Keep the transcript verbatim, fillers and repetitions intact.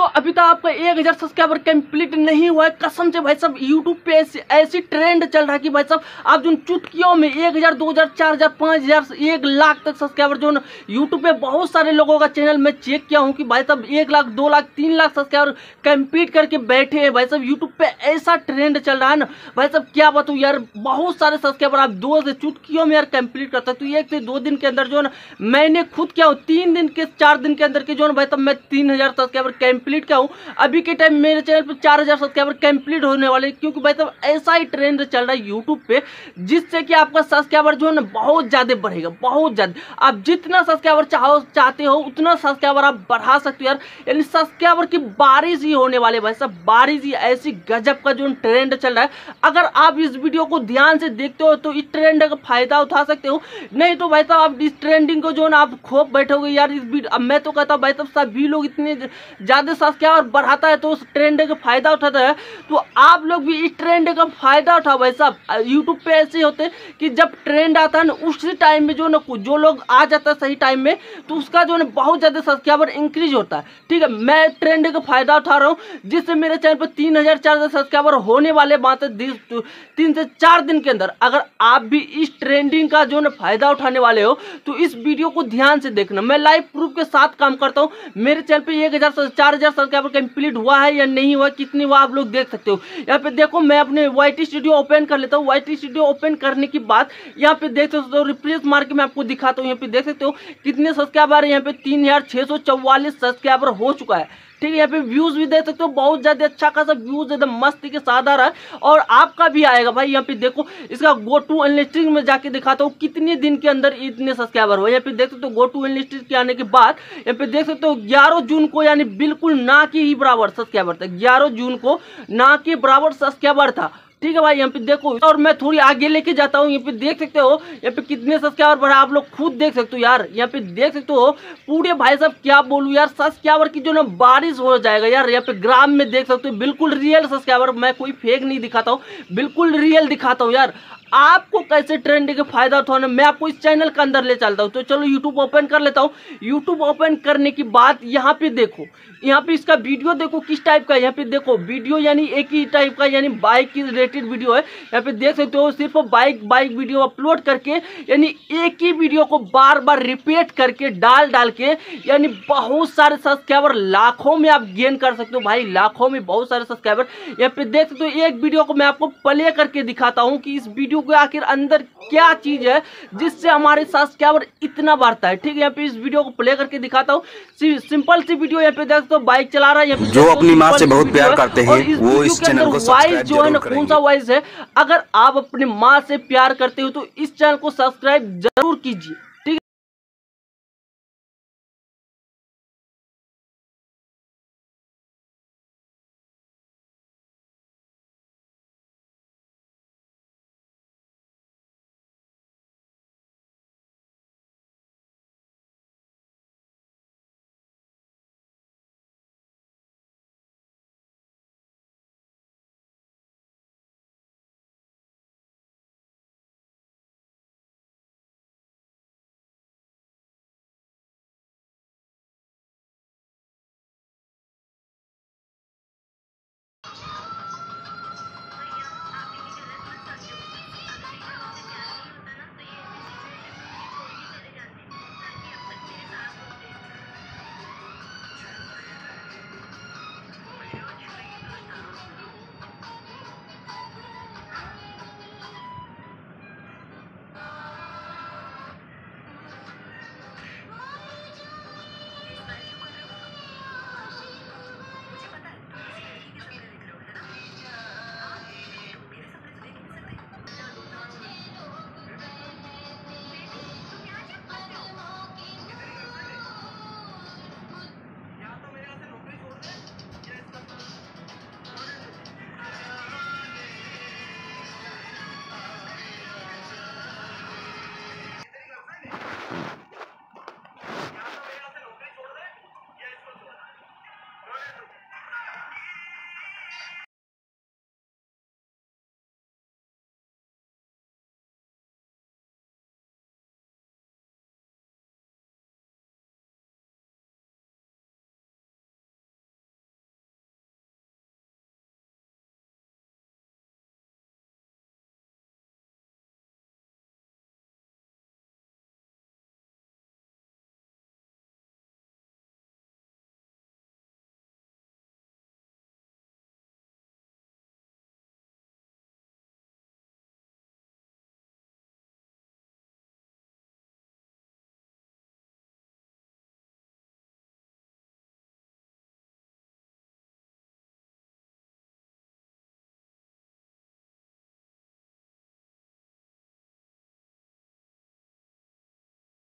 दोस्तों अभी तक आपका एक हजार सब्सक्राइबर कंप्लीट नहीं हुआ है। कसम से भाई साहब यूट्यूब पे ऐसी ट्रेंड चल रहा है कि भाई साहब आप जो चुटकियों में एक हजार दो हजार चार हजार पाँच हजार एक लाख तक सब्सक्राइबर जो यूट्यूब पे बहुत सारे लोगों का चैनल मैं चेक किया हूँ कि भाई साहब एक लाख दो लाख तीन लाख सब्सक्राइबर कंप्लीट करके बैठे हैं। भाई साहब यूट्यूब पे ऐसा ट्रेंड चल रहा है ना भाई साहब क्या बताऊँ यार, बहुत सारे सब्सक्राइबर आप दो से चुटकियों में यार कंप्लीट करते हो। तो एक से दो दिन के अंदर जो ना मैंने खुद क्या हूँ तीन दिन के चार दिन के अंदर के जो ना भाई साहब मैं तीन हजार सब्सक्राइबर कंप्लीट क्या हूँ। अभी के टाइम मेरे चैनल पे चार हजार सब्सक्राइबर कंप्लीट होने वाले, क्योंकि भाई साहब ऐसा ही ट्रेंड चल रहा है यूट्यूब पे जिससे कि आपका सब्सक्राइबर जो है ना बहुत ज़्यादा बढ़ेगा, बहुत ज़्यादा। आप जितना सब्सक्राइबर चाहो चाहते हो उतना सब्सक्राइबर आप बढ़ा सकते हो यार, यानी सब्सक्राइबर की बारिश ही होने वाले भाई साहब, बारिश ही ऐसी गजब का जो ट्रेंड चल रहा है। अगर आप इस वीडियो को ध्यान से देखते हो तो इस ट्रेंड का फायदा उठा सकते हो, नहीं तो भाई साहब आप इस ट्रेंडिंग को जो ना आप खोप बैठोगे यार। इस अब मैं तो कहता हूँ भाई साहब सभी लोग इतने ज़्यादा सब्सक्राइबर बढ़ाता है तो उस ट्रेंड का फायदा उठाता है, तो आप लोग भी इस ट्रेंड का फायदा उठाओ। भाई साहब यूट्यूब पे ऐसे होते कि जब ट्रेंड आता है ना उसी टाइम में जो ना जो लोग आ जाता है सही टाइम में तो उसका जो ना बहुत ज़्यादा सब्सक्राइबर इंक्रीज होता है। ठीक है, मैं ट्रेंड का फायदा उठा रहा हूँ जिससे मेरे चैनल पर तीन हजार चार हजार सब्सक्राइबर होने वाले बात है तीन से चार दिन के अंदर। अगर आप भी इस ट्रेंडिंग का जो ना फायदा उठाने वाले हो तो इस वीडियो को ध्यान से देखना। मैं लाइव प्रूफ के साथ काम करता हूँ। मेरे चैनल पर एक हजार चार हजार सब्सक्राइबर कंप्लीट हुआ है या नहीं हुआ, कितनी हुआ आप लोग देख सकते हो। यहाँ पे देखो मैं अपने वाईटी स्टूडियो ओपन कर लेता हूँ। वाईटी स्टूडियो ओपन करने के बाद यहाँ पे देख सकते हो, रिफ्रेश मार के मैं आपको दिखाता हूँ। यहाँ पे देख सकते हो कितने सब्सक्राइबर है, यहाँ पे तीन हजार छः सौ चौवालीस सब्सक्राइबर हो चुका है। ठीक है, यहाँ पे व्यूज भी देख सकते हो, बहुत ज्यादा अच्छा खासा व्यूज एकदम मस्त के साथ आ रहा है और आपका भी आएगा भाई। यहाँ पे देखो इसका गो टू एनलिस्टिंग में जाके दिखाता हूँ कितने दिन के अंदर इतने सब्सक्राइबर हुए। यहाँ पे देख सकते हो गो टू एनलिस्टिंग के आने के बाद यहाँ पे देख सकते हो ग्यारह जून को यानी बिल्कुल ना के ही बराबर सब्सक्राइबर था, ग्यारह जून को ना के बराबर सब्सक्राइबर था। ठीक है भाई, यहाँ पे देखो और मैं थोड़ी आगे लेके जाता हूँ। यहाँ पे देख सकते हो यहाँ पे कितने सब्सक्राइबर बढ़ा आप लोग खुद देख सकते हो यार। यहाँ पे देख सकते हो पूरे भाई साहब क्या बोलूँ यार, सब्सक्राइबर की जो ना बारिश हो जाएगा यार। यहाँ पे ग्राम में देख सकते हो बिल्कुल रियल सब्सक्राइबर, मैं कोई फेक नहीं दिखाता हूँ, बिल्कुल रियल दिखाता हूँ यार। आपको कैसे ट्रेंड के फायदा उठाना मैं आपको इस चैनल के अंदर ले चलता हूँ। तो चलो यूट्यूब ओपन कर लेता हूँ। यूट्यूब ओपन करने की बात यहाँ पे देखो, यहाँ पे इसका वीडियो देखो किस टाइप का। यहाँ पे देखो वीडियो यानी एक ही टाइप का यानी बाइक की रिलेटेड वीडियो है। यहाँ पे देख सकते हो सिर्फ बाइक बाइक वीडियो अपलोड करके यानी एक ही वीडियो को बार बार रिपीट करके डाल डाल के यानी बहुत सारे सब्सक्राइबर लाखों में आप गेन कर सकते हो भाई, लाखों में बहुत सारे सब्सक्राइबर। यहाँ पे देख सकते हो एक वीडियो को मैं आपको प्ले करके दिखाता हूँ कि इस वीडियो आखिर अंदर क्या चीज है जिससे हमारे सब्सक्राइबर इतना बढ़ता है। ठीक है, यहाँ पे इस वीडियो को प्ले करके दिखाता हूँ। सिंपल सी वीडियो, यहाँ पे देख सकते हो बाइक चला रहा है। जो अपनी माँ से बहुत प्यार करते हैं वो इस चैनल को सब्सक्राइब जरूर करेंगे। कौन सा वॉइस है? अगर आप अपनी माँ से प्यार करते हो तो इस चैनल को सब्सक्राइब जरूर कीजिए।